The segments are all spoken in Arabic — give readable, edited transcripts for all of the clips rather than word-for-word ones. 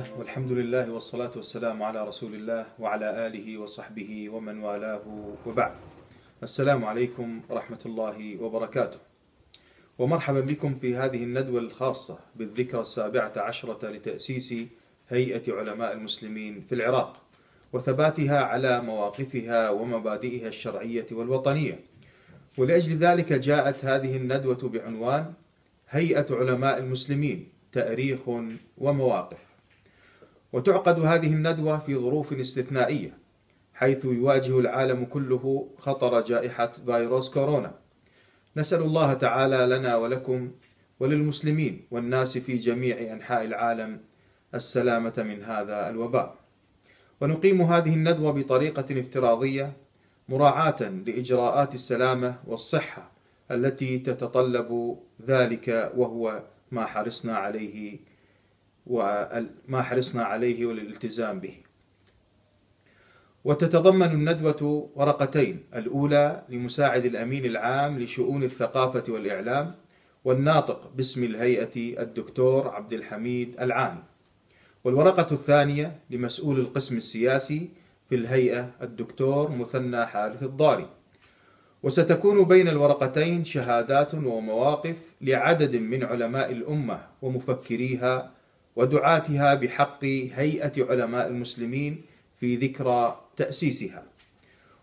الله والحمد لله والصلاة والسلام على رسول الله وعلى آله وصحبه ومن والاه وبعد. السلام عليكم ورحمة الله وبركاته، ومرحبا بكم في هذه الندوة الخاصة بالذكرى ال17 لتأسيس هيئة علماء المسلمين في العراق وثباتها على مواقفها ومبادئها الشرعية والوطنية. ولأجل ذلك جاءت هذه الندوة بعنوان هيئة علماء المسلمين تاريخ ومواقف. وتعقد هذه الندوة في ظروف استثنائية، حيث يواجه العالم كله خطر جائحة فيروس كورونا. نسأل الله تعالى لنا ولكم وللمسلمين والناس في جميع أنحاء العالم السلامة من هذا الوباء. ونقيم هذه الندوة بطريقة افتراضية مراعاة لإجراءات السلامة والصحة التي تتطلب ذلك، وهو ما حرصنا عليه والالتزام به. وتتضمن الندوة ورقتين، الأولى لمساعد الأمين العام لشؤون الثقافة والإعلام والناطق باسم الهيئة الدكتور عبد الحميد العاني، والورقة الثانية لمسؤول القسم السياسي في الهيئة الدكتور مثنى حارث الضاري. وستكون بين الورقتين شهادات ومواقف لعدد من علماء الأمة ومفكريها ودعاتها بحق هيئة علماء المسلمين في ذكرى تأسيسها.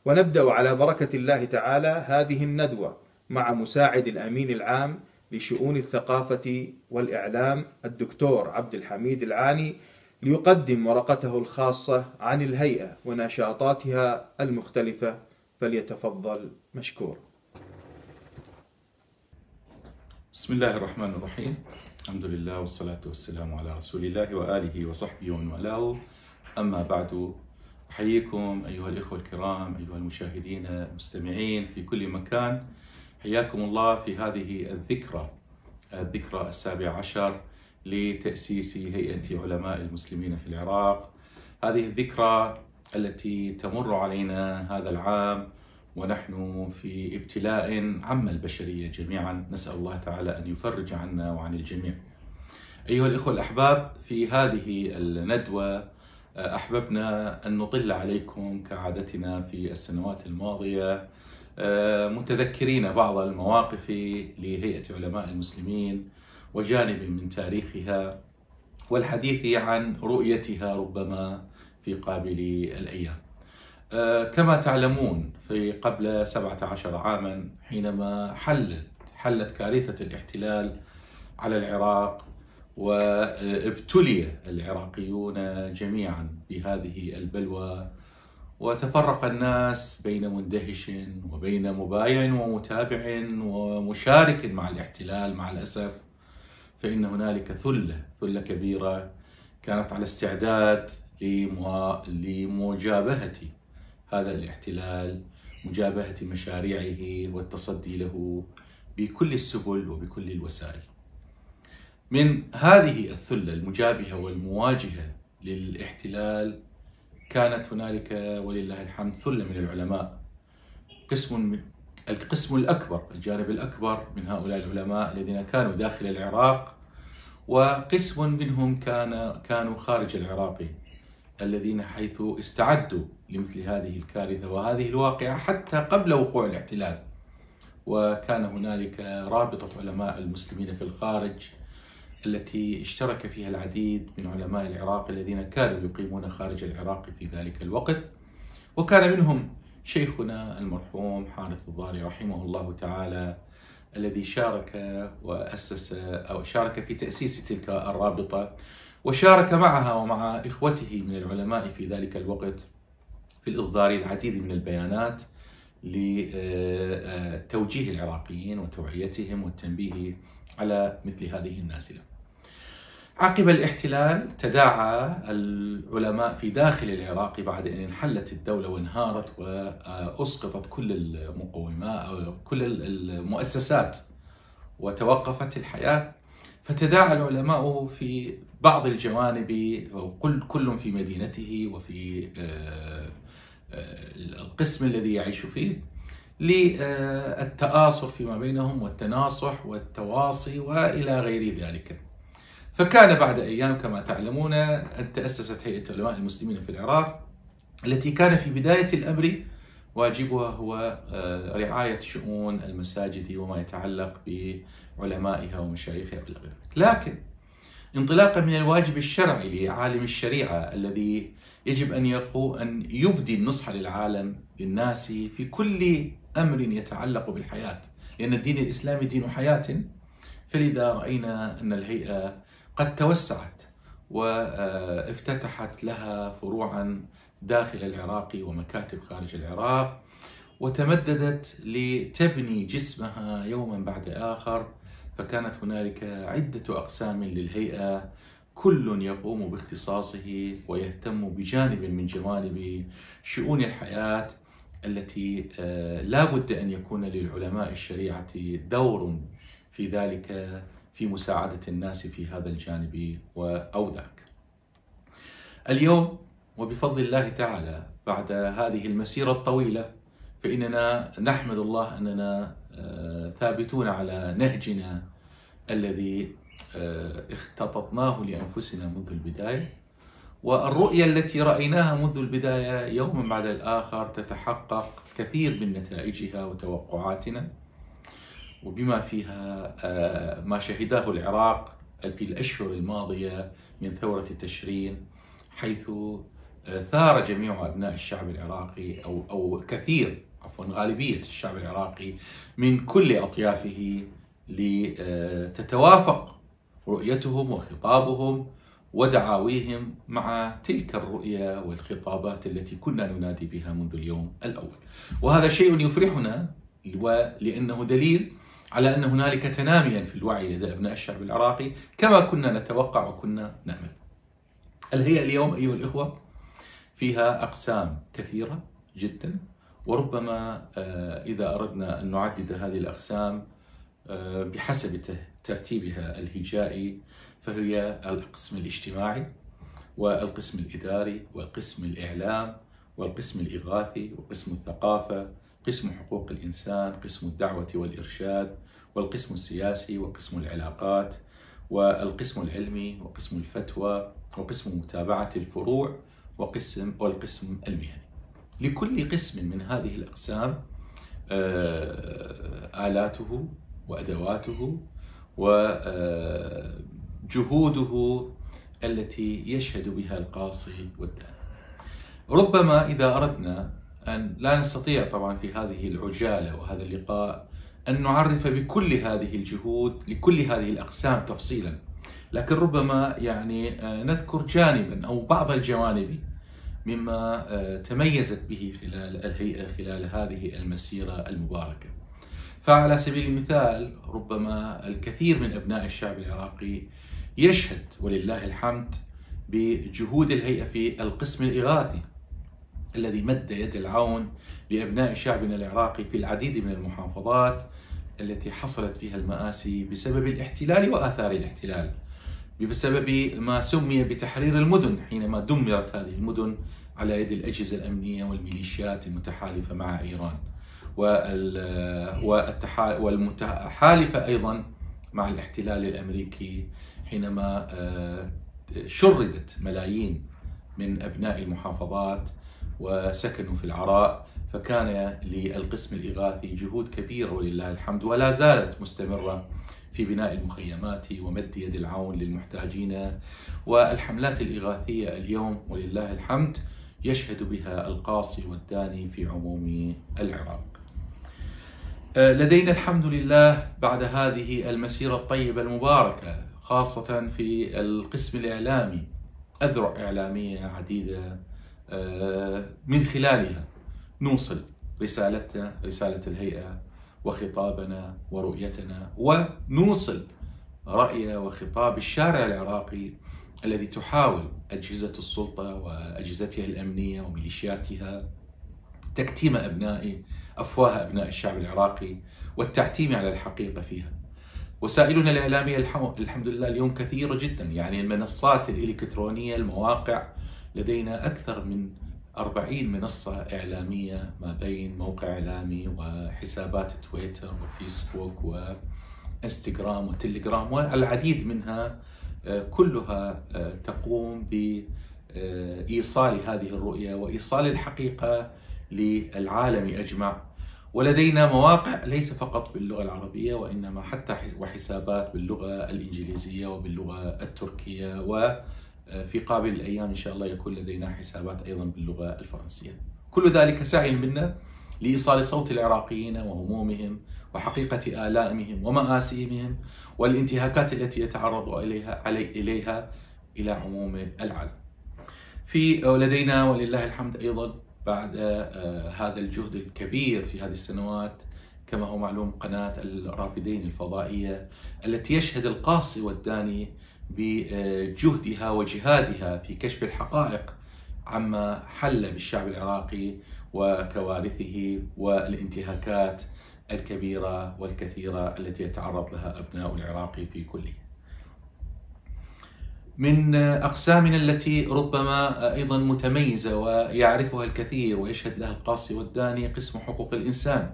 ونبدأ على بركة الله تعالى هذه الندوة مع مساعد الأمين العام لشؤون الثقافة والإعلام الدكتور عبد الحميد العاني ليقدم ورقته الخاصة عن الهيئة ونشاطاتها المختلفة، فليتفضل مشكور. بسم الله الرحمن الرحيم، الحمد لله والصلاة والسلام على رسول الله وآله وصحبه ومن والاه، أما بعد. أحييكم أيها الإخوة الكرام، أيها المشاهدين المستمعين في كل مكان، حياكم الله في هذه الذكرى ال17 لتأسيس هيئة علماء المسلمين في العراق. هذه الذكرى التي تمر علينا هذا العام ونحن في ابتلاء عم البشرية جميعا، نسأل الله تعالى أن يفرج عنا وعن الجميع. أيها الإخوة الأحباب، في هذه الندوة أحببنا أن نطل عليكم كعادتنا في السنوات الماضية، متذكرين بعض المواقف لهيئة علماء المسلمين وجانب من تاريخها، والحديث عن رؤيتها ربما في قابل الأيام. كما تعلمون، في قبل 17 عاما حينما حلت كارثة الاحتلال على العراق وابتلي العراقيون جميعا بهذه البلوى، وتفرق الناس بين مندهش وبين مبايع ومتابع ومشارك مع الاحتلال، مع الأسف فإن هنالك ثلة كبيرة كانت على استعداد لمجابهة هذا الاحتلال، مجابهة مشاريعه والتصدي له بكل السبل وبكل الوسائل. من هذه الثلة المجابهة والمواجهة للاحتلال كانت هنالك ولله الحمد ثلة من العلماء، القسم الأكبر، الجانب الأكبر من هؤلاء العلماء الذين كانوا داخل العراق، وقسم منهم كانوا خارج العراق، الذين حيث استعدوا لمثل هذه الكارثة وهذه الواقعة حتى قبل وقوع الاحتلال. وكان هنالك رابطة علماء المسلمين في الخارج التي اشترك فيها العديد من علماء العراق الذين كانوا يقيمون خارج العراق في ذلك الوقت، وكان منهم شيخنا المرحوم حارث الضاري رحمه الله تعالى، الذي شارك في تأسيس تلك الرابطة، وشارك معها ومع إخوته من العلماء في ذلك الوقت في الإصدار العديد من البيانات لتوجيه العراقيين وتوعيتهم والتنبيه على مثل هذه النازلة. عقب الاحتلال تداعى العلماء في داخل العراق بعد أن انحلت الدولة وانهارت وأسقطت كل المقومات وكل المؤسسات وتوقفت الحياة، فتداعى العلماء في بعض الجوانب، كل في مدينته وفي القسم الذي يعيش فيه، للتآصف فيما بينهم والتناصح والتواصي وإلى غير ذلك. فكان بعد أيام كما تعلمون أن تأسست هيئة علماء المسلمين في العراق التي كان في بداية الأمر واجبها هو رعاية شؤون المساجد وما يتعلق بعلمائها ومشايخها إلى غير ذلك. لكن انطلاقا من الواجب الشرعي لعالم الشريعة الذي يجب أن يبدي النصح للعالم للناس في كل أمر يتعلق بالحياة، لأن الدين الإسلامي دين حياة، فلذا رأينا أن الهيئة قد توسعت وافتتحت لها فروعا داخل العراق ومكاتب خارج العراق، وتمددت لتبني جسمها يوما بعد آخر. فكانت هنالك عدة أقسام للهيئة كل يقوم باختصاصه ويهتم بجانب من جوانب شؤون الحياة التي لا بد أن يكون للعلماء الشريعة دور في ذلك في مساعدة الناس في هذا الجانب أو ذاك. اليوم وبفضل الله تعالى بعد هذه المسيرة الطويلة فإننا نحمد الله أننا ثابتون على نهجنا الذي اختططناه لأنفسنا منذ البداية، والرؤية التي رأيناها منذ البداية يوما بعد الآخر تتحقق كثير من نتائجها وتوقعاتنا، وبما فيها ما شهده العراق في الأشهر الماضية من ثورة تشرين، حيث ثار جميع أبناء الشعب العراقي أو كثير عفوا غالبية الشعب العراقي من كل أطيافه لتتوافق رؤيتهم وخطابهم ودعاويهم مع تلك الرؤية والخطابات التي كنا ننادي بها منذ اليوم الأول، وهذا شيء يفرحنا لأنه دليل على أن هنالك تناميا في الوعي لدى أبناء الشعب العراقي كما كنا نتوقع وكنا نأمل. الهيئة اليوم أيها الإخوة فيها أقسام كثيرة جدا، وربما إذا أردنا أن نعدد هذه الأقسام بحسب ترتيبها الهجائي فهي القسم الاجتماعي والقسم الإداري والقسم الإعلام والقسم الإغاثي وقسم الثقافة، قسم حقوق الإنسان، قسم الدعوة والإرشاد، والقسم السياسي وقسم العلاقات والقسم العلمي وقسم الفتوى وقسم متابعة الفروع والقسم المهني. لكل قسم من هذه الأقسام آلاته وأدواته وجهوده التي يشهد بها القاصي والدان. ربما إذا أردنا أن لا نستطيع طبعا في هذه العجالة وهذا اللقاء أن نعرف بكل هذه الجهود لكل هذه الأقسام تفصيلا، لكن ربما نذكر جانبا أو بعض الجوانب مما تميزت به خلال الهيئة خلال هذه المسيرة المباركة. فعلى سبيل المثال ربما الكثير من أبناء الشعب العراقي يشهد ولله الحمد بجهود الهيئة في القسم الإغاثي الذي مد يد العون لأبناء شعبنا العراقي في العديد من المحافظات التي حصلت فيها المآسي بسبب الاحتلال وآثار الاحتلال، بسبب ما سمي بتحرير المدن حينما دمرت هذه المدن على يد الأجهزة الأمنية والميليشيات المتحالفة مع إيران والمتحالفة أيضا مع الاحتلال الأمريكي حينما شردت ملايين من أبناء المحافظات وسكنوا في العراء. فكان للقسم الإغاثي جهود كبيرة ولله الحمد ولا زالت مستمرة في بناء المخيمات ومد يد العون للمحتاجين، والحملات الإغاثية اليوم ولله الحمد يشهد بها القاصي والداني في عموم العراق. لدينا الحمد لله بعد هذه المسيرة الطيبة المباركة خاصة في القسم الإعلامي أذرع إعلامية عديدة من خلالها نوصل رسالتنا، رسالة الهيئة وخطابنا ورؤيتنا، ونوصل رأي وخطاب الشارع العراقي الذي تحاول أجهزة السلطة وأجهزتها الأمنية وميليشياتها تكتيم أفواه أبناء الشعب العراقي والتعتيم على الحقيقة فيها. وسائلنا الإعلامية الحمد لله اليوم كثيرة جدا، المنصات الإلكترونية، المواقع، لدينا أكثر من 40 منصة إعلامية ما بين موقع إعلامي وحسابات تويتر وفيسبوك وإنستغرام وتليجرام، والعديد منها كلها تقوم بإيصال هذه الرؤية وإيصال الحقيقة للعالم أجمع. ولدينا مواقع ليس فقط باللغة العربية وإنما حتى وحسابات باللغة الإنجليزية وباللغة التركية، وفي قابل الأيام إن شاء الله يكون لدينا حسابات أيضا باللغة الفرنسية. كل ذلك سعي منا لإيصال صوت العراقيين وهمومهم وحقيقة آلائهم ومآسيهم والانتهاكات التي يتعرض إليها إلى عموم العالم. لدينا ولله الحمد أيضا بعد هذا الجهد الكبير في هذه السنوات كما هو معلوم قناة الرافدين الفضائية التي يشهد القاصي والداني بجهدها وجهادها في كشف الحقائق عما حل بالشعب العراقي وكوارثه والانتهاكات الكبيرة والكثيرة التي يتعرض لها أبناء العراق في كله. من أقسامنا التي ربما أيضا متميزة ويعرفها الكثير ويشهد لها القاصي والداني قسم حقوق الإنسان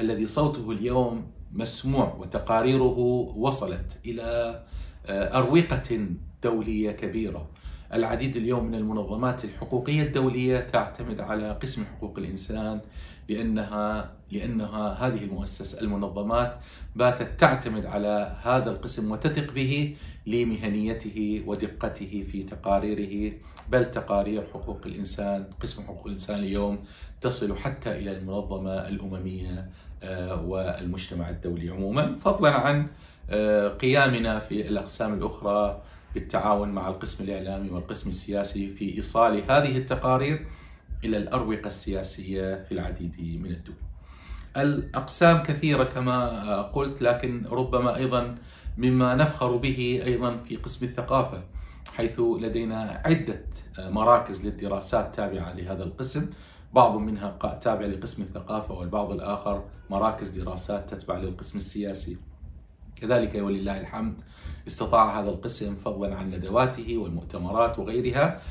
الذي صوته اليوم مسموع وتقاريره وصلت إلى أروقة دولية كبيرة. العديد اليوم من المنظمات الحقوقية الدولية تعتمد على قسم حقوق الإنسان لأنها هذه المنظمات باتت تعتمد على هذا القسم وتثق به لمهنيته ودقته في تقاريره، بل تقارير حقوق الإنسان قسم حقوق الإنسان اليوم تصل حتى إلى المنظمة الأممية والمجتمع الدولي عموما، فضلا عن قيامنا في الأقسام الأخرى بالتعاون مع القسم الإعلامي والقسم السياسي في إيصال هذه التقارير إلى الأروقة السياسية في العديد من الدول. الأقسام كثيرة كما قلت، لكن ربما أيضا مما نفخر به أيضا في قسم الثقافة، حيث لدينا عدة مراكز للدراسات تابعة لهذا القسم، بعض منها تابع لقسم الثقافة والبعض الآخر مراكز دراسات تتبع للقسم السياسي. كذلك ولله الحمد استطاع هذا القسم فضلا عن ندواته والمؤتمرات وغيرها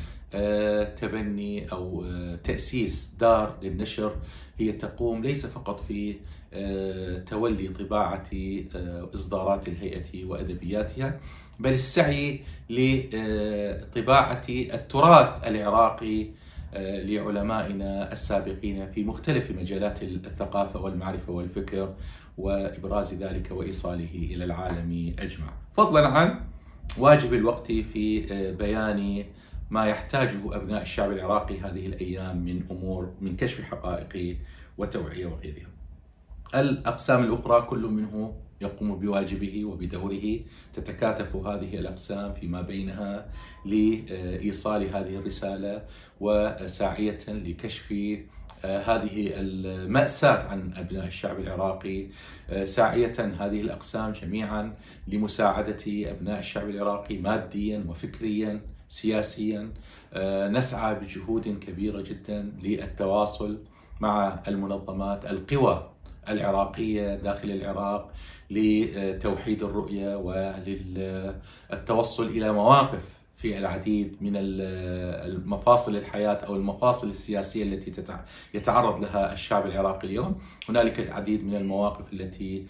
تبني أو تأسيس دار للنشر هي تقوم ليس فقط في تولي طباعة إصدارات الهيئة وأدبياتها، بل السعي لطباعة التراث العراقي لعلمائنا السابقين في مختلف مجالات الثقافة والمعرفة والفكر وإبراز ذلك وإيصاله إلى العالم أجمع، فضلا عن واجب الوقت في بيان ما يحتاجه أبناء الشعب العراقي هذه الأيام من أمور من كشف حقائق وتوعية وغيرها. الأقسام الأخرى كل منه يقوم بواجبه وبدوره، تتكاتف هذه الأقسام فيما بينها لإيصال هذه الرسالة وساعية لكشف هذه المأساة عن أبناء الشعب العراقي، ساعية هذه الأقسام جميعا لمساعدة أبناء الشعب العراقي ماديا وفكريا سياسيا. نسعى بجهود كبيرة جدا للتواصل مع المنظمات القوى العراقية داخل العراق لتوحيد الرؤية وللتوصل إلى مواقف في العديد من المفاصل الحياة أو المفاصل السياسية التي يتعرض لها الشعب العراقي اليوم. هنالك العديد من المواقف التي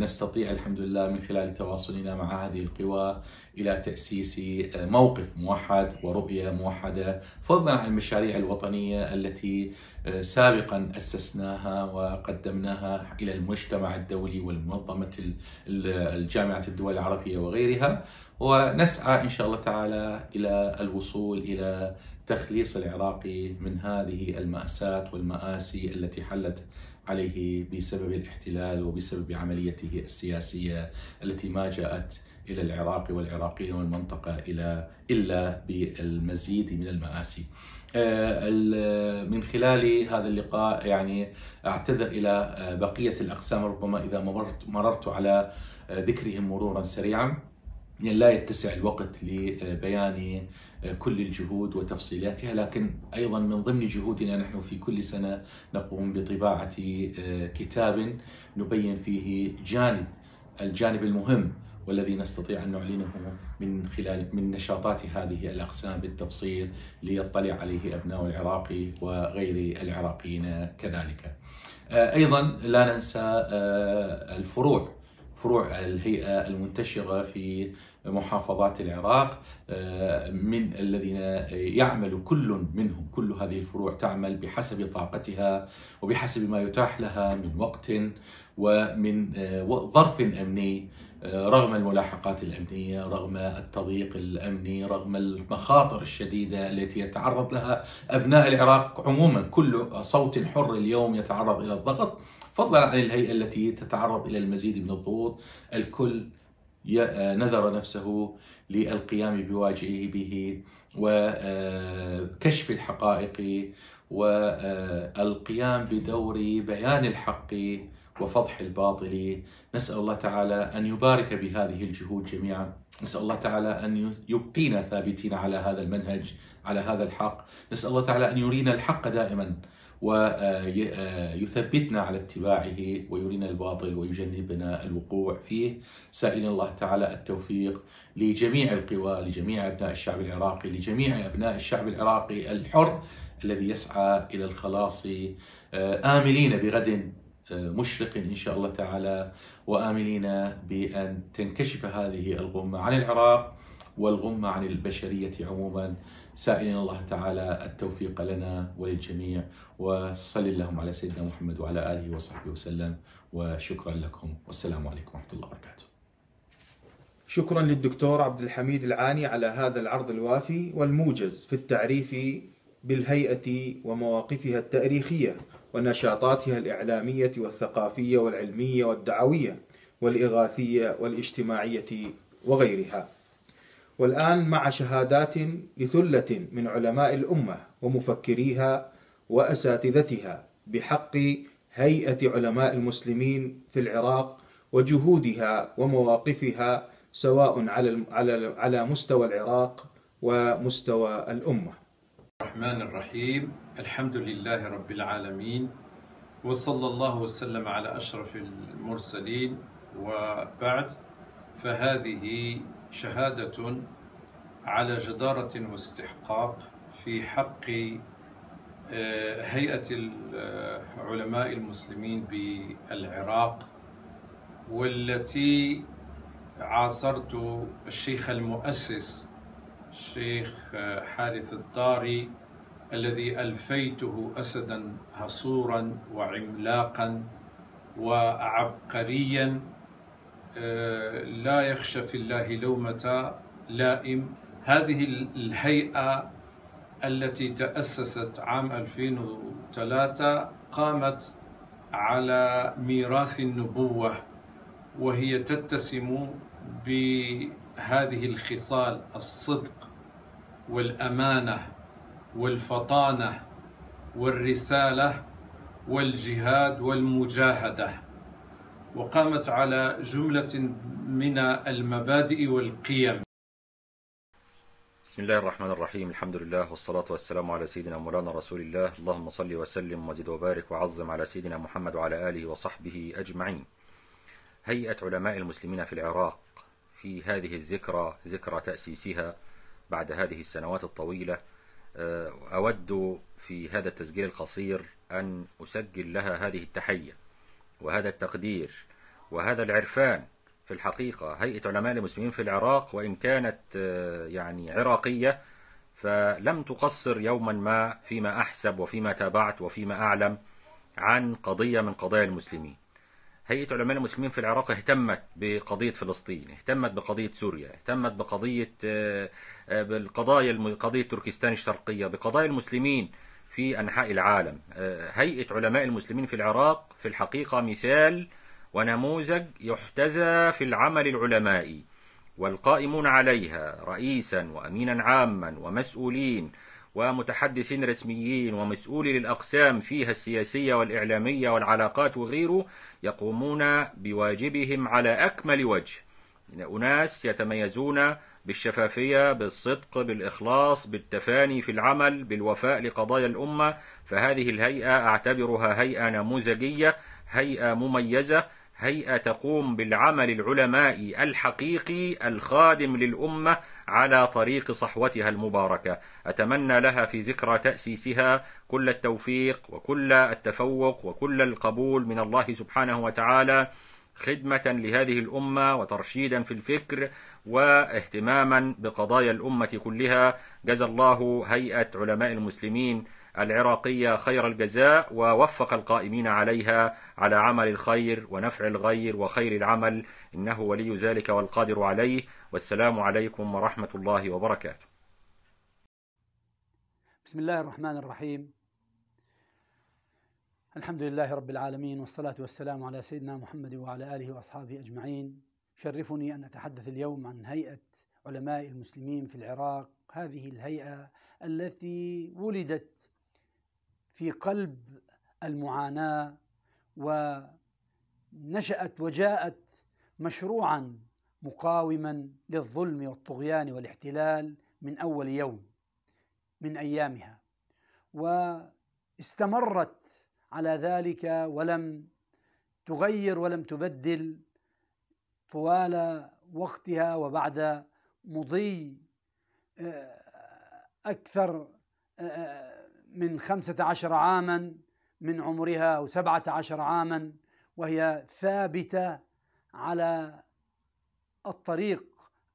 نستطيع الحمد لله من خلال تواصلنا مع هذه القوى إلى تأسيس موقف موحد ورؤية موحدة، فضلا عن المشاريع الوطنية التي سابقا أسسناها وقدمناها إلى المجتمع الدولي والمنظمة الجامعة الدول العربية وغيرها. ونسعى إن شاء الله تعالى إلى الوصول إلى تخليص العراقي من هذه المأساة والمآسي التي حلت عليه بسبب الاحتلال وبسبب عمليته السياسية التي ما جاءت إلى العراق والعراقيين والمنطقة إلا بالمزيد من المآسي. من خلال هذا اللقاء أعتذر إلى بقية الأقسام، ربما إذا مررت على ذكرهم مرورا سريعا لا يتسع الوقت لبيان كل الجهود وتفصيلاتها، لكن أيضا من ضمن جهودنا نحن في كل سنة نقوم بطباعة كتاب نبين فيه الجانب المهم والذي نستطيع أن نعلنه من نشاطات هذه الأقسام بالتفصيل ليطلع عليه أبناء العراقي وغير العراقيين كذلك. أيضا لا ننسى الفروع، فروع الهيئة المنتشرة في محافظات العراق، من الذين يعمل كل منهم، كل هذه الفروع تعمل بحسب طاقتها وبحسب ما يتاح لها من وقت ومن ظرف أمني، رغم الملاحقات الأمنية، رغم التضييق الأمني، رغم المخاطر الشديدة التي يتعرض لها أبناء العراق عموما. كل صوت حر اليوم يتعرض إلى الضغط، فضلا عن الهيئة التي تتعرض إلى المزيد من الضغوط. الكل نذر نفسه للقيام بواجبه وكشف الحقائق والقيام بدور بيان الحق وفضح الباطل. نسأل الله تعالى أن يبارك بهذه الجهود جميعا، نسأل الله تعالى أن يبقينا ثابتين على هذا المنهج، على هذا الحق. نسأل الله تعالى أن يرينا الحق دائما ويثبتنا على اتباعه، ويرينا الباطل ويجنبنا الوقوع فيه. سائل الله تعالى التوفيق لجميع القوى، لجميع أبناء الشعب العراقي، لجميع أبناء الشعب العراقي الحر الذي يسعى إلى الخلاص، آملين بغد مشرق إن شاء الله تعالى، وآملين بأن تنكشف هذه الغمة عن العراق والغمة عن البشرية عموما. سائلين الله تعالى التوفيق لنا وللجميع، وصل اللهم على سيدنا محمد وعلى آله وصحبه وسلم، وشكرا لكم، والسلام عليكم ورحمة الله وبركاته. شكرا للدكتور عبد الحميد العاني على هذا العرض الوافي والموجز في التعريف بالهيئة ومواقفها التاريخية ونشاطاتها الإعلامية والثقافية والعلمية والدعوية والإغاثية والاجتماعية وغيرها. والآن مع شهادات لثلة من علماء الأمة ومفكريها وأساتذتها بحق هيئة علماء المسلمين في العراق وجهودها ومواقفها، سواء على مستوى العراق ومستوى الأمة. الرحمن الرحيم، الحمد لله رب العالمين، وصلى الله وسلم على أشرف المرسلين، وبعد، فهذه شهادة على جدارة واستحقاق في حق هيئة علماء المسلمين بالعراق، والتي عاصرت الشيخ المؤسس الشيخ حارث الضاري الذي ألفيته أسدا هصورا وعملاقا وعبقريا لا يخشى في الله لومة لائم. هذه الهيئة التي تأسست عام 2003 قامت على ميراث النبوة، وهي تتسم بهذه الخصال: الصدق والأمانة والفطانة والرسالة والجهاد والمجاهدة، وقامت على جملة من المبادئ والقيم. بسم الله الرحمن الرحيم، الحمد لله والصلاة والسلام على سيدنا مولانا رسول الله، اللهم صل وسلم وزد وبارك وعظم على سيدنا محمد وعلى آله وصحبه أجمعين. هيئة علماء المسلمين في العراق في هذه الذكرى، ذكرى تأسيسها بعد هذه السنوات الطويلة، أود في هذا التسجيل القصير أن أسجل لها هذه التحية وهذا التقدير وهذا العرفان. في الحقيقة هيئة علماء المسلمين في العراق، وإن كانت يعني عراقية، فلم تقصر يوما ما فيما أحسب وفيما تابعت وفيما أعلم عن قضية من قضايا المسلمين. هيئة علماء المسلمين في العراق اهتمت بقضية فلسطين، اهتمت بقضية سوريا، اهتمت بقضية تركستان الشرقية، بقضايا المسلمين في أنحاء العالم. هيئة علماء المسلمين في العراق في الحقيقة مثال ونموذج يحتذى في العمل العلمائي، والقائمون عليها رئيسا وأمينا عاما ومسؤولين ومتحدثين رسميين ومسؤولي للأقسام فيها السياسية والإعلامية والعلاقات وغيره يقومون بواجبهم على أكمل وجه. أناس يتميزون بالشفافية، بالصدق، بالإخلاص، بالتفاني في العمل، بالوفاء لقضايا الأمة. فهذه الهيئة أعتبرها هيئة نموذجية، هيئة مميزة، هيئة تقوم بالعمل العلمائي الحقيقي الخادم للأمة على طريق صحوتها المباركة. أتمنى لها في ذكرى تأسيسها كل التوفيق وكل التفوق وكل القبول من الله سبحانه وتعالى، خدمة لهذه الأمة وترشيدا في الفكر واهتماما بقضايا الأمة كلها. جزى الله هيئة علماء المسلمين العراقية خير الجزاء، ووفق القائمين عليها على عمل الخير ونفع الغير وخير العمل، إنه ولي ذلك والقادر عليه. والسلام عليكم ورحمة الله وبركاته. بسم الله الرحمن الرحيم. الحمد لله رب العالمين، والصلاة والسلام على سيدنا محمد وعلى آله وأصحابه أجمعين. شرفني أن أتحدث اليوم عن هيئة علماء المسلمين في العراق، هذه الهيئة التي ولدت في قلب المعاناة ونشأت وجاءت مشروعا مقاوما للظلم والطغيان والاحتلال من أول يوم من أيامها، واستمرت على ذلك ولم تغير ولم تبدل طوال وقتها. وبعد مضي أكثر من 15 عاما من عمرها أو 17 عاما وهي ثابتة على الطريق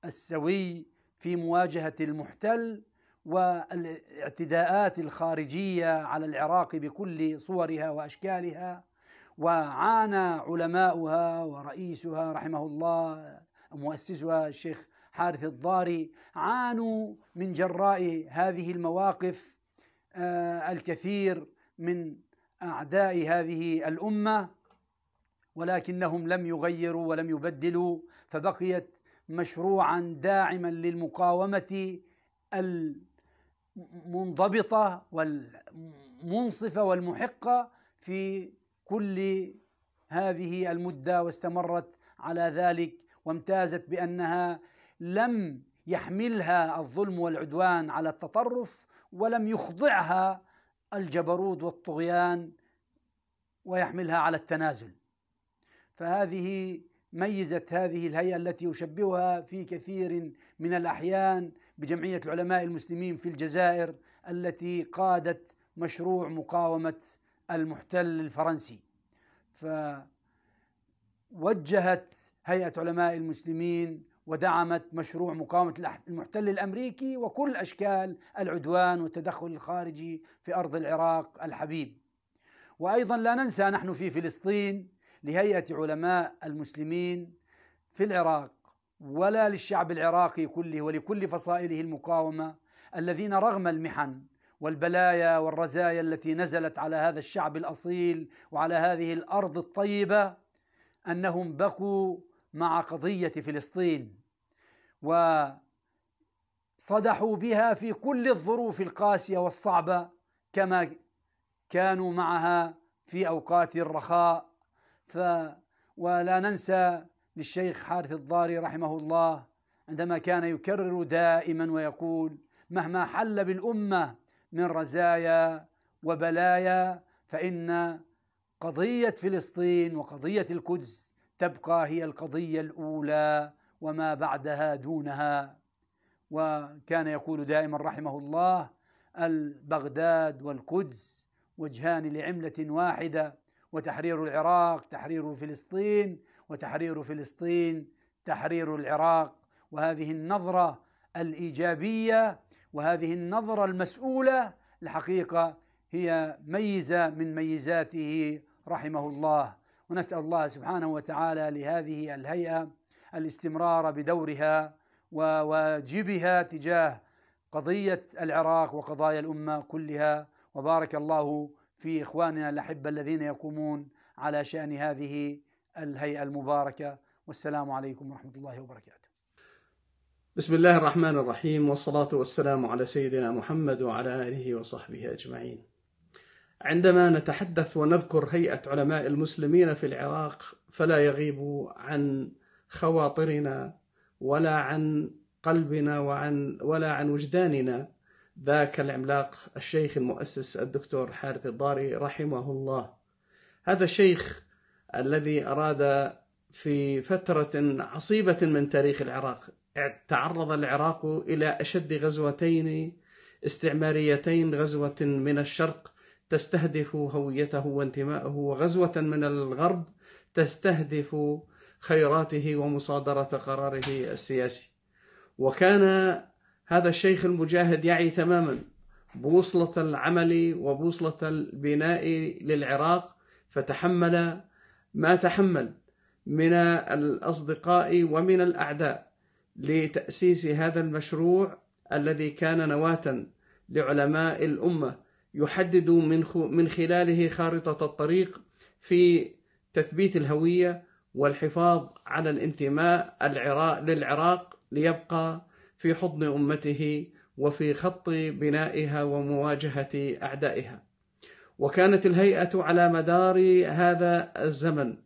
السوي في مواجهة المحتل والاعتداءات الخارجية على العراق بكل صورها وأشكالها، وعانى علماؤها ورئيسها رحمه الله مؤسسها الشيخ حارث الضاري عانوا من جراء هذه المواقف الكثير من أعداء هذه الأمة، ولكنهم لم يغيروا ولم يبدلوا، فبقيت مشروعا داعما للمقاومة المنضبطة والمنصفة والمحقة في كل هذه المدة، واستمرت على ذلك وامتازت بأنها لم يحملها الظلم والعدوان على التطرف، ولم يخضعها الجبروت والطغيان ويحملها على التنازل. فهذه ميزت هذه الهيئة التي يشبهها في كثير من الأحيان بجمعية العلماء المسلمين في الجزائر التي قادت مشروع مقاومة المحتل الفرنسي. فوجهت هيئة علماء المسلمين ودعمت مشروع مقاومة المحتل الأمريكي وكل أشكال العدوان والتدخل الخارجي في أرض العراق الحبيب. وأيضا لا ننسى نحن في فلسطين لهيئة علماء المسلمين في العراق، ولا للشعب العراقي كله ولكل فصائله المقاومة الذين رغم المحن والبلايا والرزايا التي نزلت على هذا الشعب الأصيل وعلى هذه الأرض الطيبة أنهم بقوا مع قضية فلسطين وصدحوا بها في كل الظروف القاسية والصعبة كما كانوا معها في أوقات الرخاء. ولا ننسى للشيخ حارث الضاري رحمه الله عندما كان يكرر دائما ويقول: مهما حل بالأمة من رزايا وبلايا فإن قضية فلسطين وقضية القدس تبقى هي القضية الأولى وما بعدها دونها. وكان يقول دائما رحمه الله: البغداد والقدس وجهان لعملة واحدة، وتحرير العراق تحرير فلسطين، وتحرير فلسطين تحرير العراق. وهذه النظرة الإيجابية وهذه النظرة المسؤولة الحقيقة هي ميزة من ميزاته رحمه الله. ونسأل الله سبحانه وتعالى لهذه الهيئة الاستمرار بدورها وواجبها تجاه قضية العراق وقضايا الأمة كلها. وبارك الله في إخواننا الأحبة الذين يقومون على شأن هذه الهيئة المباركة. والسلام عليكم ورحمة الله وبركاته. بسم الله الرحمن الرحيم، والصلاة والسلام على سيدنا محمد وعلى آله وصحبه أجمعين. عندما نتحدث ونذكر هيئة علماء المسلمين في العراق فلا يغيب عن خواطرنا ولا عن قلبنا ولا عن وجداننا ذاك العملاق الشيخ المؤسس الدكتور حارث الضاري رحمه الله. هذا الشيخ الذي أراد في فترة عصيبة من تاريخ العراق، تعرض العراق إلى أشد غزوتين استعماريتين، غزوة من الشرق تستهدف هويته وانتمائه، وغزوة من الغرب تستهدف خيراته ومصادرة قراره السياسي. وكان هذا الشيخ المجاهد يعي تماما بوصلة العمل وبوصلة البناء للعراق، فتحمل ما تحمل من الأصدقاء ومن الأعداء لتأسيس هذا المشروع الذي كان نواة لعلماء الأمة، يحدد من خلاله خارطة الطريق في تثبيت الهوية والحفاظ على الانتماء للعراق ليبقى في حضن أمته وفي خط بنائها ومواجهة أعدائها. وكانت الهيئة على مدار هذا الزمن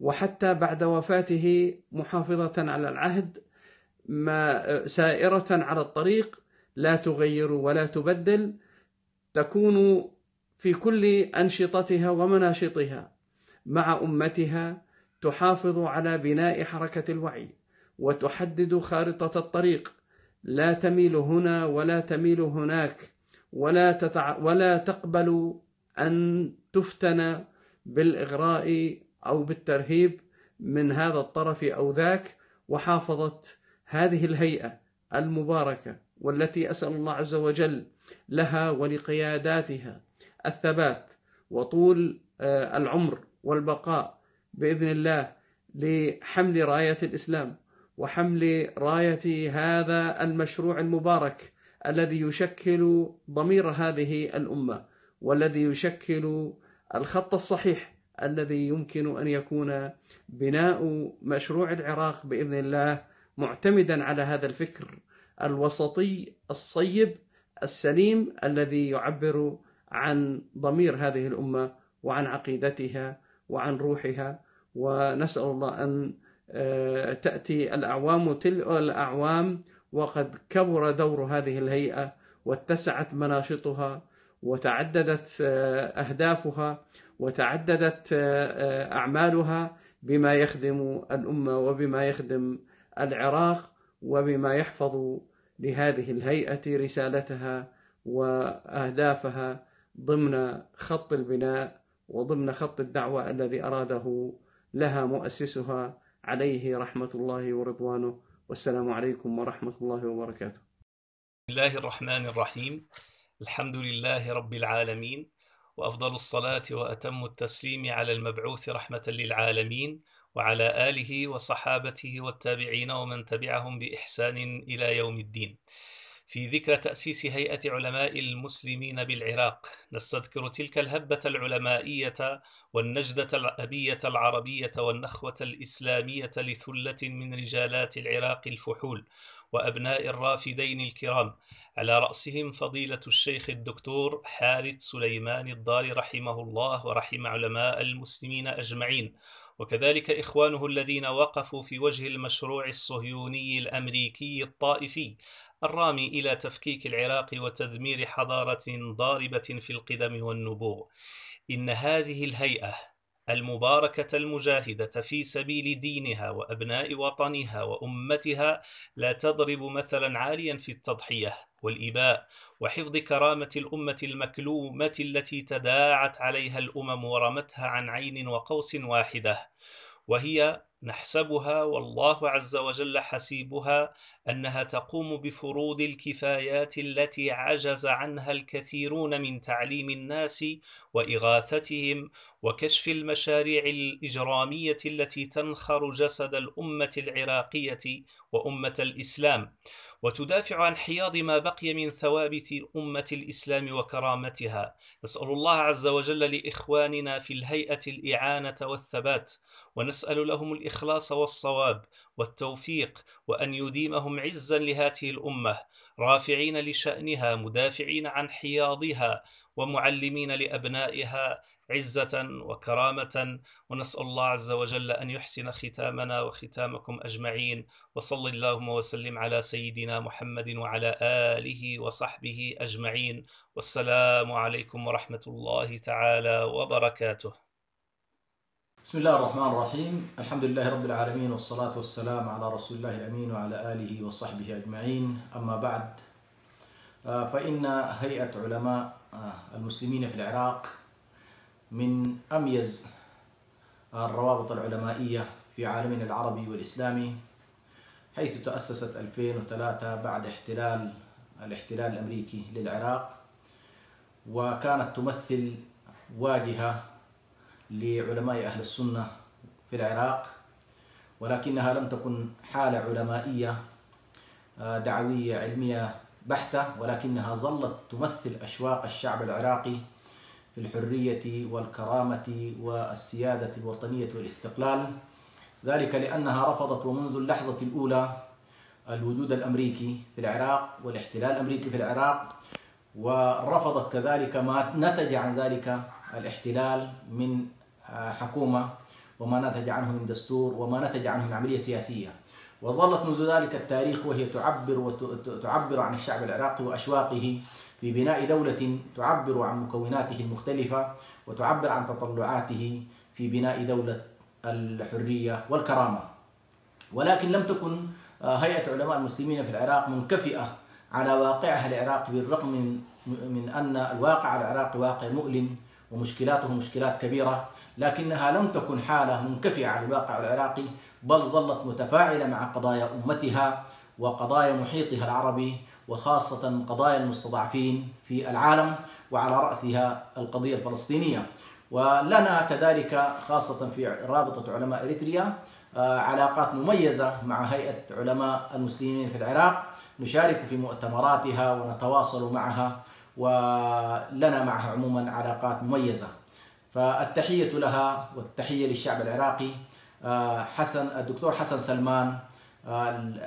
وحتى بعد وفاته محافظة على العهد، سائرة على الطريق، لا تغير ولا تبدل، تكون في كل أنشطتها ومناشطها مع أمتها، تحافظ على بناء حركة الوعي وتحدد خارطة الطريق، لا تميل هنا ولا تميل هناك، ولا تقبل أن تفتن بالإغراء أو بالترهيب من هذا الطرف أو ذاك. وحافظت هذه الهيئة المباركة والتي أسأل الله عز وجل لها ولقياداتها الثبات وطول العمر والبقاء بإذن الله لحمل راية الإسلام وحمل راية هذا المشروع المبارك الذي يشكل ضمير هذه الأمة والذي يشكل الخط الصحيح الذي يمكن أن يكون بناء مشروع العراق بإذن الله معتمدا على هذا الفكر الوسطي الصيب السليم الذي يعبر عن ضمير هذه الأمة وعن عقيدتها وعن روحها. ونسأل الله أن تأتي الأعوام تلو الأعوام وقد كبر دور هذه الهيئة واتسعت مناشطها وتعددت أهدافها وتعددت أعمالها بما يخدم الأمة وبما يخدم العراق وبما يحفظ لهذه الهيئة رسالتها وأهدافها ضمن خط البناء وضمن خط الدعوة الذي أراده لها مؤسسها عليه رحمة الله ورضوانه. والسلام عليكم ورحمة الله وبركاته. بسم الله الرحمن الرحيم، الحمد لله رب العالمين، وأفضل الصلاة وأتم التسليم على المبعوث رحمة للعالمين وعلى آله وصحابته والتابعين ومن تبعهم بإحسان إلى يوم الدين. في ذكرى تأسيس هيئة علماء المسلمين بالعراق، نستذكر تلك الهبة العلمائية والنجدة الأبية العربية والنخوة الإسلامية لثلة من رجالات العراق الفحول وأبناء الرافدين الكرام، على رأسهم فضيلة الشيخ الدكتور حارث سليمان الضاري رحمه الله ورحم علماء المسلمين أجمعين، وكذلك إخوانه الذين وقفوا في وجه المشروع الصهيوني الأمريكي الطائفي الرامي إلى تفكيك العراق وتدمير حضارة ضاربة في القدم والنبوغ. إن هذه الهيئة المباركة المجاهدة في سبيل دينها وأبناء وطنها وأمتها لا تضرب مثلا عاليا في التضحية والإباء وحفظ كرامة الأمة المكلومة التي تداعت عليها الأمم ورمتها عن عين وقوس واحدة، وهي نحسبها والله عز وجل حسيبها أنها تقوم بفروض الكفايات التي عجز عنها الكثيرون من تعليم الناس وإغاثتهم وكشف المشاريع الإجرامية التي تنخر جسد الأمة العراقية وأمة الإسلام، وتدافع عن حياض ما بقي من ثوابت أمة الإسلام وكرامتها. نسأل الله عز وجل لإخواننا في الهيئة الإعانة والثبات، ونسأل لهم الإخلاص والصواب والتوفيق، وأن يديمهم عزا لهذه الأمة، رافعين لشأنها، مدافعين عن حياضها، ومعلمين لأبنائها عزة وكرامة. ونسأل الله عز وجل أن يحسن ختامنا وختامكم أجمعين، وصل اللهم وسلم على سيدنا محمد وعلى آله وصحبه أجمعين، والسلام عليكم ورحمة الله تعالى وبركاته. بسم الله الرحمن الرحيم، الحمد لله رب العالمين، والصلاة والسلام على رسول الله الأمين وعلى آله وصحبه أجمعين. أما بعد، فإن هيئة علماء المسلمين في العراق من أميز الروابط العلمائية في عالمنا العربي والإسلامي، حيث تأسست 2003 بعد الاحتلال الأمريكي للعراق، وكانت تمثل واجهة لعلماء أهل السنة في العراق، ولكنها لم تكن حالة علمائية دعوية علمية بحتة، ولكنها ظلت تمثل أشواق الشعب العراقي في الحرية والكرامة والسيادة الوطنية والاستقلال، ذلك لأنها رفضت ومنذ اللحظة الأولى الوجود الأمريكي في العراق والاحتلال الأمريكي في العراق، ورفضت كذلك ما نتج عن ذلك الاحتلال من حكومة، وما نتج عنه من دستور، وما نتج عنه من عملية سياسية، وظلت منذ ذلك التاريخ وهي تعبر عن الشعب العراقي وأشواقه في بناء دولة تعبر عن مكوناته المختلفة وتعبر عن تطلعاته في بناء دولة الحرية والكرامة. ولكن لم تكن هيئة علماء المسلمين في العراق منكفئة على واقعها العراقي، بالرغم من أن الواقع العراقي واقع مؤلم ومشكلاته مشكلات كبيرة، لكنها لم تكن حالة منكفئة على الواقع العراقي، بل ظلت متفاعلة مع قضايا أمتها وقضايا محيطها العربي، وخاصة قضايا المستضعفين في العالم، وعلى رأسها القضية الفلسطينية. ولنا كذلك خاصة في رابطة علماء إريتريا علاقات مميزة مع هيئة علماء المسلمين في العراق، نشارك في مؤتمراتها ونتواصل معها، ولنا معها عموما علاقات مميزة. فالتحية لها والتحية للشعب العراقي. الدكتور حسن سلمان،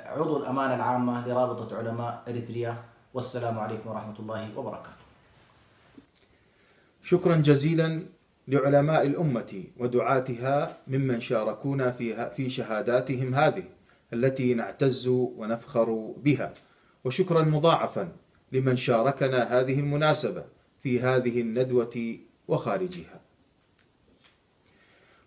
عضو الأمانة العامة لرابطة علماء إريتريا، والسلام عليكم ورحمة الله وبركاته. شكرا جزيلا لعلماء الأمة ودعاتها ممن شاركونا في شهاداتهم هذه التي نعتز ونفخر بها، وشكرا مضاعفا لمن شاركنا هذه المناسبة في هذه الندوة وخارجها.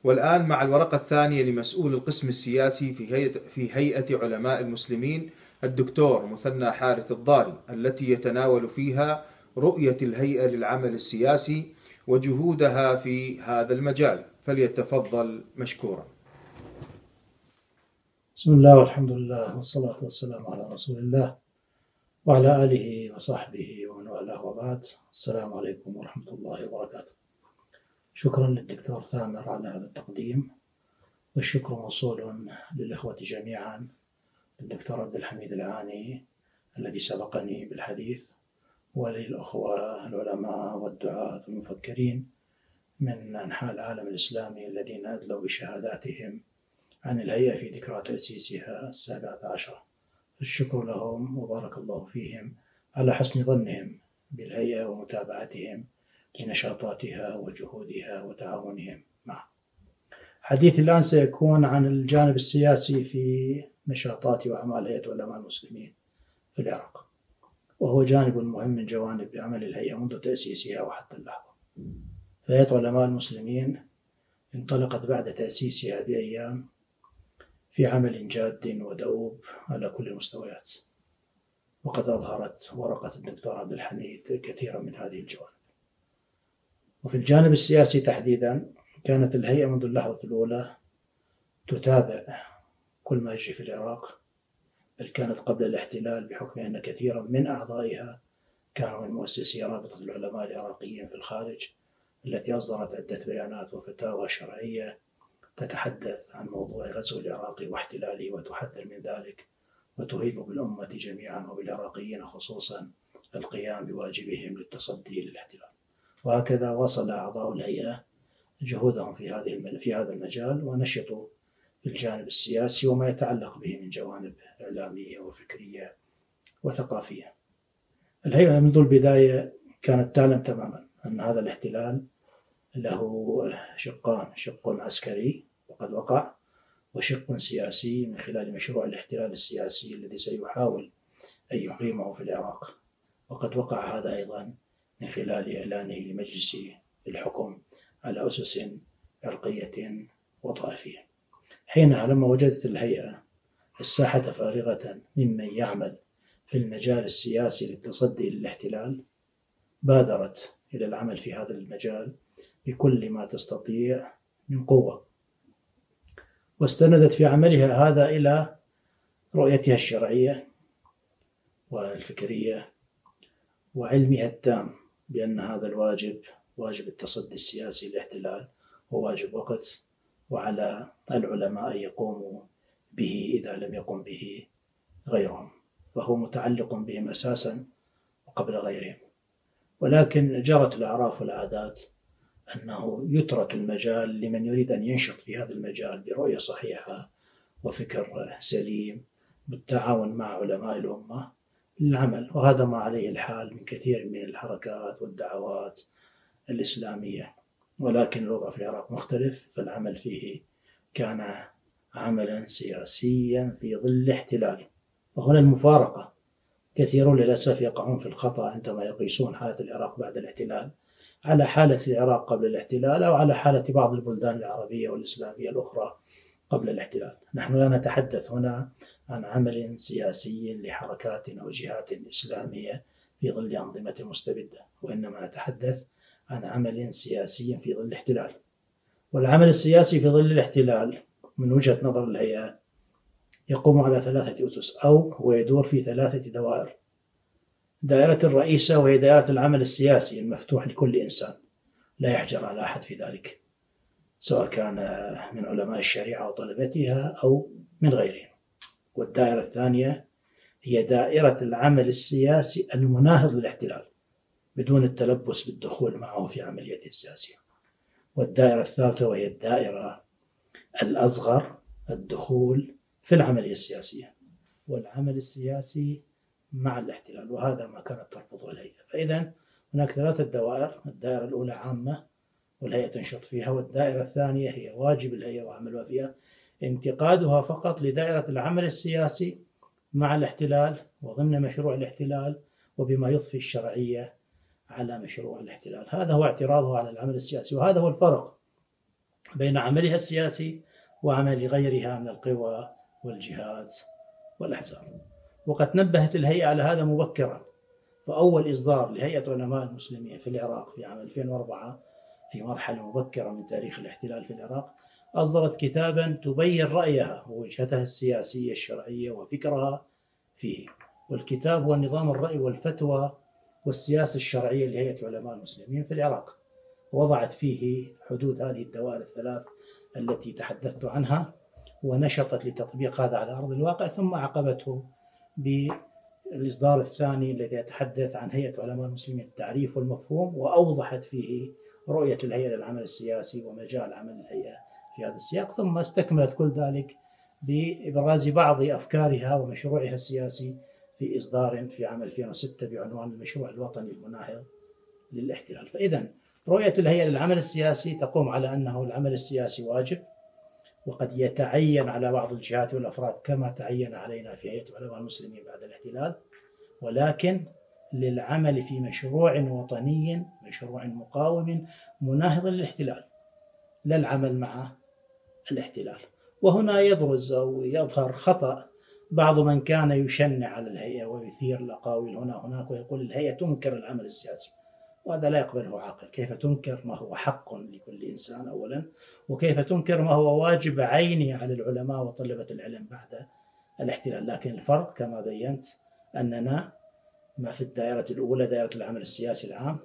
والآن مع الورقة الثانية لمسؤول القسم السياسي في هيئة علماء المسلمين الدكتور مثنى حارث الضاري، التي يتناول فيها رؤية الهيئة للعمل السياسي وجهودها في هذا المجال، فليتفضل مشكورا. بسم الله والحمد لله والصلاة والسلام على رسول الله وعلى آله وصحبه ومن والاه، وبعد. السلام عليكم ورحمة الله وبركاته. شكرا للدكتور ثامر على هذا التقديم، والشكر موصول للإخوة جميعا، للدكتور عبد الحميد العاني الذي سبقني بالحديث، وللأخوة العلماء والدعاة والمفكرين من أنحاء العالم الإسلامي الذين أدلوا بشهاداتهم عن الهيئة في ذكرى تأسيسها 17. الشكر لهم وبارك الله فيهم على حسن ظنهم بالهيئة ومتابعتهم لنشاطاتها وجهودها وتعاونهم معها. حديثي الآن سيكون عن الجانب السياسي في نشاطات وأعمال هيئة علماء المسلمين في العراق، وهو جانب مهم من جوانب عمل الهيئة منذ تأسيسها وحتى اللحظة. هيئة علماء المسلمين انطلقت بعد تأسيسها بأيام في عمل جاد ودؤوب على كل المستويات، وقد أظهرت ورقة الدكتور عبد الحميد كثيرا من هذه الجوانب. وفي الجانب السياسي تحديدا، كانت الهيئة منذ اللحظة الأولى تتابع كل ما يجري في العراق، بل كانت قبل الاحتلال، بحكم أن كثيرا من أعضائها كانوا من مؤسسي رابطة العلماء العراقيين في الخارج، التي أصدرت عدة بيانات وفتاوى شرعية تتحدث عن موضوع غزو العراق واحتلاله، وتحذر من ذلك وتهيب بالأمة جميعا وبالعراقيين خصوصا القيام بواجبهم للتصدي للاحتلال. وهكذا وصل أعضاء الهيئة جهودهم في هذا المجال، ونشطوا في الجانب السياسي وما يتعلق به من جوانب إعلامية وفكرية وثقافية. الهيئة منذ البداية كانت تعلم تماما أن هذا الاحتلال له شقان، شق عسكري وقد وقع، وشق سياسي من خلال مشروع الاحتلال السياسي الذي سيحاول أن يقيمه في العراق، وقد وقع هذا أيضا من خلال إعلانه لمجلس الحكم على أسس عرقية وطائفية. حينها لما وجدت الهيئة الساحة فارغة ممن يعمل في المجال السياسي للتصدي للاحتلال، بادرت إلى العمل في هذا المجال بكل ما تستطيع من قوة، واستندت في عملها هذا إلى رؤيتها الشرعية والفكرية وعلمها التام بأن هذا الواجب واجب التصدي السياسي للاحتلال وواجب وقت، وعلى العلماء أن يقوموا به إذا لم يقم به غيرهم، فهو متعلق بهم أساسا وقبل غيرهم. ولكن جرت الأعراف والعادات أنه يترك المجال لمن يريد أن ينشط في هذا المجال برؤية صحيحة وفكر سليم بالتعاون مع علماء الأمة للعمل، وهذا ما عليه الحال من كثير من الحركات والدعوات الإسلامية. ولكن الوضع في العراق مختلف، فالعمل فيه كان عملا سياسيا في ظل احتلال، وهنا المفارقة. كثيرون للأسف يقعون في الخطأ عندما يقيسون حالة العراق بعد الاحتلال على حالة العراق قبل الاحتلال أو على حالة بعض البلدان العربية والإسلامية الأخرى قبل الاحتلال. نحن لا نتحدث هنا عن عمل سياسي لحركات أو جهات إسلامية في ظل أنظمة مستبدة، وإنما نتحدث عن عمل سياسي في ظل الاحتلال. والعمل السياسي في ظل الاحتلال من وجهة نظر الهيئة يقوم على ثلاثة أسس، أو ويدور في ثلاثة دوائر. دائرة الرئيسة وهي دائرة العمل السياسي المفتوح لكل إنسان لا يحجر على أحد في ذلك، سواء كان من علماء الشريعة وطلبتها أو من غيرهم. والدائرة الثانية هي دائرة العمل السياسي المناهض للاحتلال بدون التلبس بالدخول معه في عمليته السياسية. والدائرة الثالثة وهي الدائرة الأصغر، الدخول في العملية السياسية والعمل السياسي مع الاحتلال، وهذا ما كانت ترفضه الهيئة. فإذا هناك ثلاثة دوائر: الدائرة الأولى عامة والهيئة تنشط فيها، والدائرة الثانية هي واجب الهيئة وعملها فيها انتقادها فقط لدائرة العمل السياسي مع الاحتلال وضمن مشروع الاحتلال وبما يضفي الشرعية على مشروع الاحتلال. هذا هو اعتراضه على العمل السياسي، وهذا هو الفرق بين عملها السياسي وعمل غيرها من القوى والجهات والأحزاب. وقد نبهت الهيئة على هذا مبكرا، فأول إصدار لهيئة علماء المسلمين في العراق في عام 2004 في مرحلة مبكرة من تاريخ الاحتلال في العراق أصدرت كتابا تبين رأيها ووجهتها السياسية الشرعية وفكرها فيه. والكتاب هو نظام الرأي والفتوى والسياسة الشرعية لهيئة علماء المسلمين في العراق، وضعت فيه حدود هذه الدوائر الثلاث التي تحدثت عنها، ونشطت لتطبيق هذا على أرض الواقع، ثم عقبته بالإصدار الثاني الذي يتحدث عن هيئة علماء المسلمين التعريف والمفهوم، وأوضحت فيه رؤية الهيئة للعمل السياسي ومجال عمل الهيئة في هذا السياق. ثم استكملت كل ذلك بإبراز بعض أفكارها ومشروعها السياسي في إصدار في عام 2006 بعنوان المشروع الوطني المناهض للاحتلال. فإذا رؤية الهيئة للعمل السياسي تقوم على أنه العمل السياسي واجب، وقد يتعين على بعض الجهات والأفراد كما تعين علينا في هيئة علماء المسلمين بعد الاحتلال، ولكن للعمل في مشروع وطني، مشروع مقاوم مناهض للاحتلال، لا العمل مع الاحتلال. وهنا يبرز أو يظهر خطأ بعض من كان يشنع على الهيئة ويثير الأقاويل هنا هناك ويقول الهيئة تنكر العمل السياسي، وهذا لا يقبله عاقل. كيف تنكر ما هو حق لكل إنسان أولا، وكيف تنكر ما هو واجب عيني على العلماء وطلبة العلم بعد الاحتلال؟ لكن الفرق كما بينت أننا ما في الدائرة الأولى دائرة العمل السياسي العام،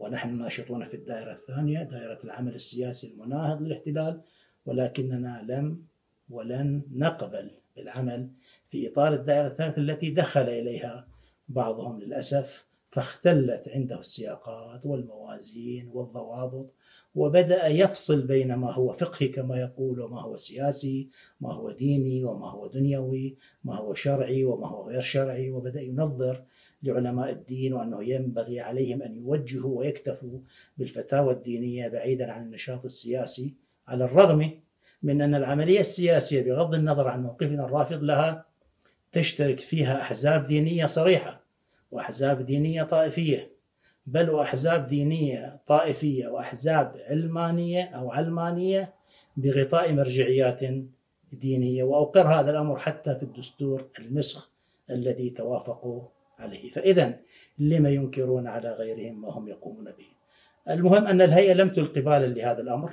ونحن ناشطون في الدائرة الثانية دائرة العمل السياسي المناهض للاحتلال، ولكننا لم ولن نقبل بالعمل في إطار الدائرة الثالثة التي دخل إليها بعضهم للأسف، فاختلت عنده السياقات والموازين والضوابط، وبدأ يفصل بين ما هو فقهي كما يقول وما هو سياسي، ما هو ديني وما هو دنيوي، ما هو شرعي وما هو غير شرعي، وبدأ ينظر لعلماء الدين وأنه ينبغي عليهم أن يوجهوا ويكتفوا بالفتاوى الدينية بعيدا عن النشاط السياسي، على الرغم من أن العملية السياسية بغض النظر عن موقفنا الرافض لها تشترك فيها أحزاب دينية صريحة وأحزاب دينية طائفية، بل وأحزاب دينية طائفية وأحزاب علمانية أو علمانية بغطاء مرجعيات دينية، وأوقر هذا الأمر حتى في الدستور المسخ الذي توافقوا عليه. فإذا لما ينكرون على غيرهم ما هم يقومون به؟ المهم أن الهيئة لم تلق بالا لهذا الأمر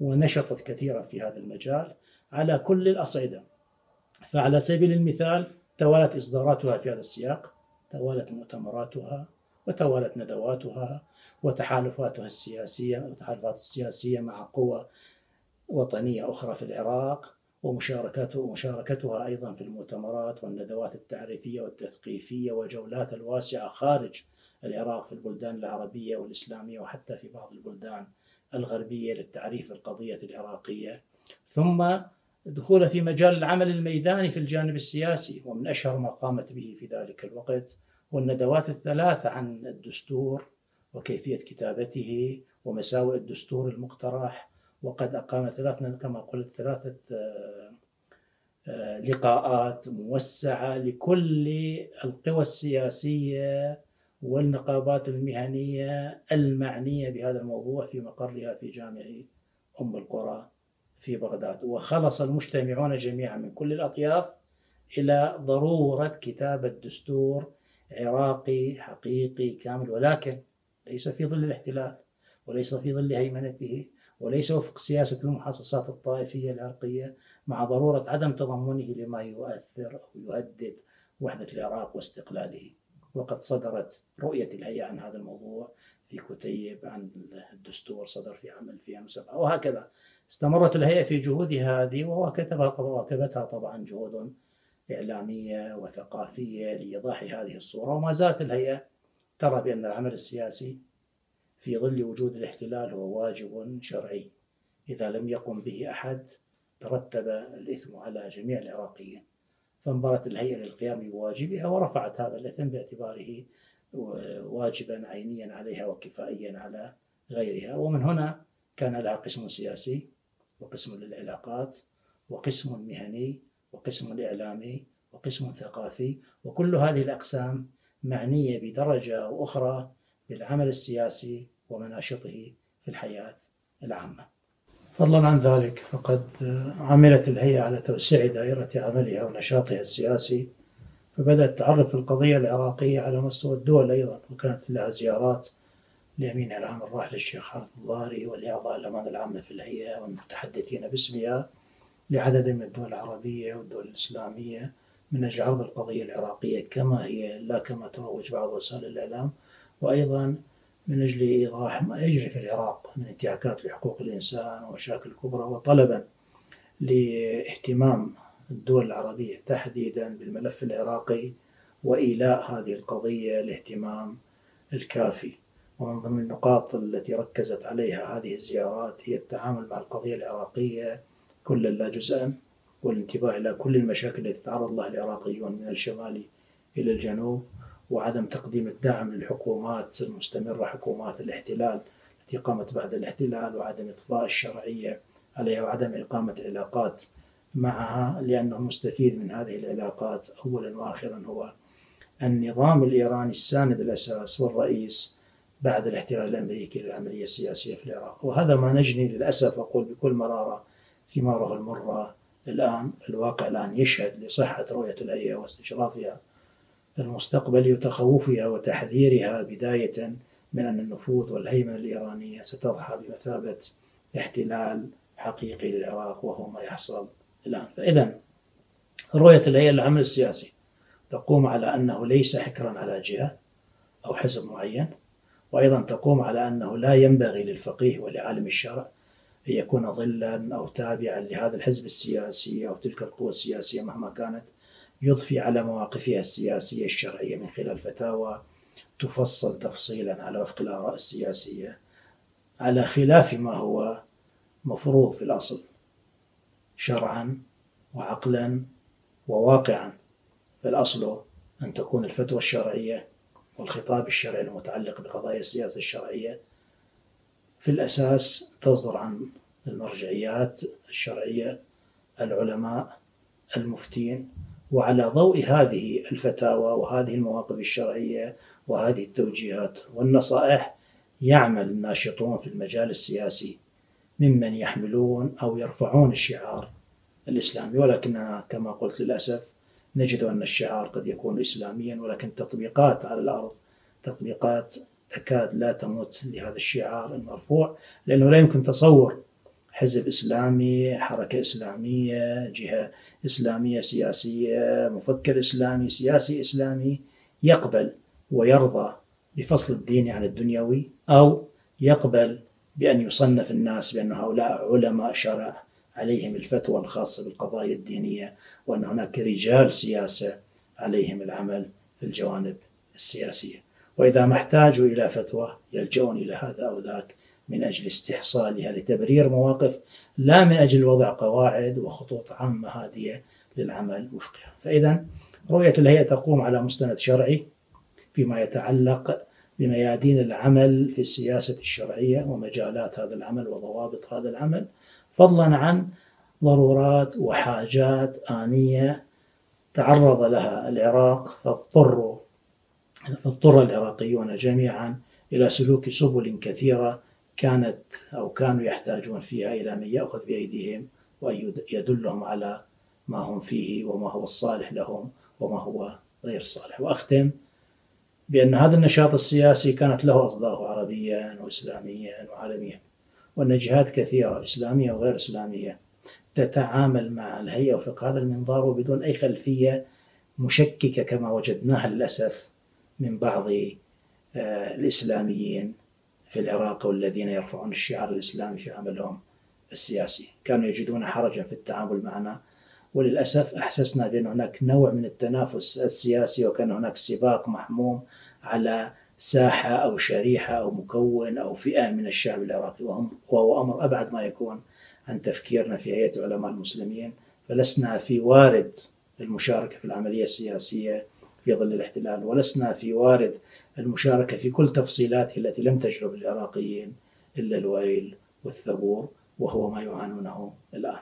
ونشطت كثيرا في هذا المجال، على كل الأصعدة. فعلى سبيل المثال توالت إصداراتها في هذا السياق، توالت مؤتمراتها وتوالت ندواتها وتحالفاتها السياسية مع قوى وطنية أخرى في العراق، ومشاركتها أيضا في المؤتمرات والندوات التعريفية والتثقيفية وجولات الواسعة خارج العراق في البلدان العربية والإسلامية وحتى في بعض البلدان الغربية للتعريف بالقضية العراقية، ثم دخول في مجال العمل الميداني في الجانب السياسي، ومن أشهر ما قامت به في ذلك الوقت والندوات الثلاثة عن الدستور وكيفية كتابته ومساوئ الدستور المقترح. وقد أقام ثلاثة لقاءات موسعة لكل القوى السياسية والنقابات المهنية المعنية بهذا الموضوع في مقرها في جامع ام القرى في بغداد. وخلص المجتمعون جميعا من كل الأطياف إلى ضرورة كتابة دستور عراقي حقيقي كامل، ولكن ليس في ظل الاحتلال وليس في ظل هيمنته وليس وفق سياسة المحاصصات الطائفية العراقية، مع ضرورة عدم تضمنه لما يؤثر أو يهدد وحدة العراق واستقلاله. وقد صدرت رؤية الهيئة عن هذا الموضوع في كتيب عن الدستور، صدر في عام 2007، وهكذا استمرت الهيئة في جهودها هذه، وواكبتها طبعا جهود إعلامية وثقافية لإيضاح هذه الصورة. وما زالت الهيئة ترى بأن العمل السياسي في ظل وجود الاحتلال هو واجب شرعي، إذا لم يقم به أحد ترتب الإثم على جميع العراقيين، فانبرت الهيئة للقيام بواجبها ورفعت هذا الإثم باعتباره واجبا عينيا عليها وكفائيا على غيرها. ومن هنا كان لها قسم سياسي وقسم للعلاقات وقسم مهني وقسم إعلامي وقسم ثقافي، وكل هذه الأقسام معنية بدرجة أو أخرى بالعمل السياسي ومناشطه في الحياة العامة. فضلا عن ذلك فقد عملت الهيئة على توسيع دائرة عملها ونشاطها السياسي، فبدأت تعرف القضية العراقية على مستوى الدول أيضا، وكانت لها زيارات لأمينها العام الراحل الشيخ حارث الضاري ولأعضاء الأمانة العامة في الهيئة والمتحدثين باسمها لعدد من الدول العربية والدول الإسلامية من أجل عرض القضية العراقية كما هي لا كما تروج بعض وسائل الإعلام، وأيضا من أجل إيضاح ما يجري في العراق من انتهاكات لحقوق الإنسان ومشاكل كبرى، وطلبا لاهتمام الدول العربية تحديدا بالملف العراقي وإيلاء هذه القضية الاهتمام الكافي. ومن ضمن النقاط التي ركزت عليها هذه الزيارات هي التعامل مع القضية العراقية كلا لا جزءا، والانتباه إلى كل المشاكل التي تعرض لها العراقيون من الشمال إلى الجنوب، وعدم تقديم الدعم للحكومات المستمرة حكومات الاحتلال التي قامت بعد الاحتلال، وعدم إطفاء الشرعية عليها وعدم إقامة علاقات معها، لأنه مستفيد من هذه العلاقات أولا وآخرا هو النظام الإيراني الساند الأساس والرئيس بعد الاحتلال الأمريكي للعملية السياسية في العراق. وهذا ما نجني للأسف أقول بكل مرارة ثماره المرة الآن. الواقع الآن يشهد لصحة رؤية الهيئة واستشرافها المستقبلي وتخوفها وتحذيرها بداية من أن النفوذ والهيمنة الإيرانية ستضحى بمثابة احتلال حقيقي للعراق، وهو ما يحصل الآن. فإذا رؤية الهيئة للعمل السياسي تقوم على أنه ليس حكرا على جهة أو حزب معين، وأيضا تقوم على أنه لا ينبغي للفقيه ولعالم الشرع أن يكون ظلا أو تابعا لهذا الحزب السياسي أو تلك القوة السياسية مهما كانت، يضفي على مواقفها السياسية الشرعية من خلال فتاوى تفصل تفصيلا على وفق الآراء السياسية، على خلاف ما هو مفروض في الأصل شرعا وعقلا وواقعا. فالأصل أن تكون الفتوى الشرعية والخطاب الشرعي المتعلق بقضايا السياسة الشرعية في الأساس تصدر عن المرجعيات الشرعية العلماء المفتين، وعلى ضوء هذه الفتاوى وهذه المواقف الشرعية وهذه التوجيهات والنصائح يعمل الناشطون في المجال السياسي ممن يحملون أو يرفعون الشعار الإسلامي. ولكننا كما قلت للأسف نجد أن الشعار قد يكون إسلاميا، ولكن تطبيقات على الأرض تكاد لا تموت لهذا الشعار المرفوع، لأنه لا يمكن تصور حزب إسلامي، حركة إسلامية، جهة إسلامية سياسية، مفكر إسلامي، سياسي إسلامي، يقبل ويرضى بفصل الدين عن الدنيوي، أو يقبل بأن يصنف الناس بأن هؤلاء علماء شرع عليهم الفتوى الخاصة بالقضايا الدينية، وأن هناك رجال سياسة عليهم العمل في الجوانب السياسية، وإذا ما احتاجوا إلى فتوى يلجؤون إلى هذا أو ذاك من أجل استحصالها لتبرير مواقف، لا من أجل وضع قواعد وخطوط عامة هادية للعمل وفقها. فإذا رؤية الهيئة تقوم على مستند شرعي فيما يتعلق بميادين العمل في السياسة الشرعية ومجالات هذا العمل وضوابط هذا العمل، فضلا عن ضرورات وحاجات آنية تعرض لها العراق، فاضطر العراقيون جميعا إلى سلوك سبل كثيرة كانوا يحتاجون فيها إلى من يأخذ بأيديهم وأن يدلهم على ما هم فيه وما هو الصالح لهم وما هو غير صالح. وأختم بأن هذا النشاط السياسي كانت له أصداء عربيا وإسلاميا وعالميا، وأن جهات كثيرة إسلامية وغير إسلامية تتعامل مع الهيئة وفق هذا المنظار وبدون أي خلفية مشككة كما وجدناها للأسف من بعض الإسلاميين في العراق، والذين يرفعون الشعار الإسلامي في عملهم السياسي كانوا يجدون حرجا في التعامل معنا، وللأسف أحسسنا بأن هناك نوع من التنافس السياسي، وكان هناك سباق محموم على ساحة أو شريحة أو مكون أو فئة من الشعب العراقي، وهو أمر أبعد ما يكون عن تفكيرنا في هيئة علماء المسلمين. فلسنا في وارد المشاركة في العملية السياسية في ظل الاحتلال، ولسنا في وارد المشاركة في كل تفصيلاته التي لم تجلب العراقيين إلا الويل والثبور، وهو ما يعانونه الآن.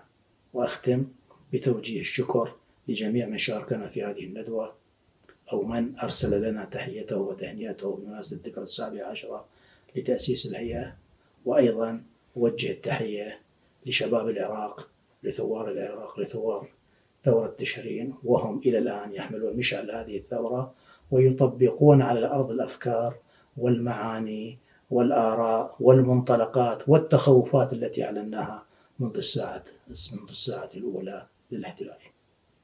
وأختم بتوجيه الشكر لجميع من شاركنا في هذه الندوة، أو من أرسل لنا تحيته وتهنئته بمناسبة الذكرى ال17 لتأسيس الهيئة. وأيضا أوجه التحية لشباب العراق، لثوار العراق، لثوار ثورة تشرين، وهم إلى الآن يحملون مشعل هذه الثورة ويطبقون على الأرض الأفكار والمعاني والآراء والمنطلقات والتخوفات التي أعلناها منذ الساعة الأولى للاحتلال.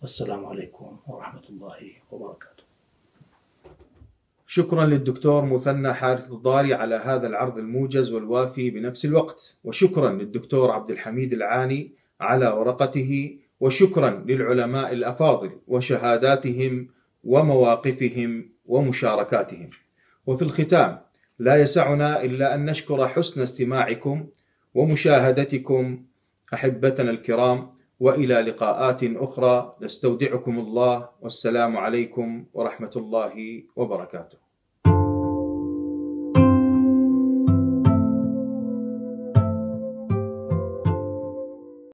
والسلام عليكم ورحمة الله وبركاته. شكرا للدكتور مثنى حارث الضاري على هذا العرض الموجز والوافي بنفس الوقت، وشكرا للدكتور عبد الحميد العاني على ورقته، وشكرا للعلماء الأفاضل وشهاداتهم ومواقفهم ومشاركاتهم. وفي الختام لا يسعنا إلا أن نشكر حسن استماعكم ومشاهدتكم أحبتنا الكرام، وإلى لقاءات أخرى نستودعكم الله، والسلام عليكم ورحمة الله وبركاته.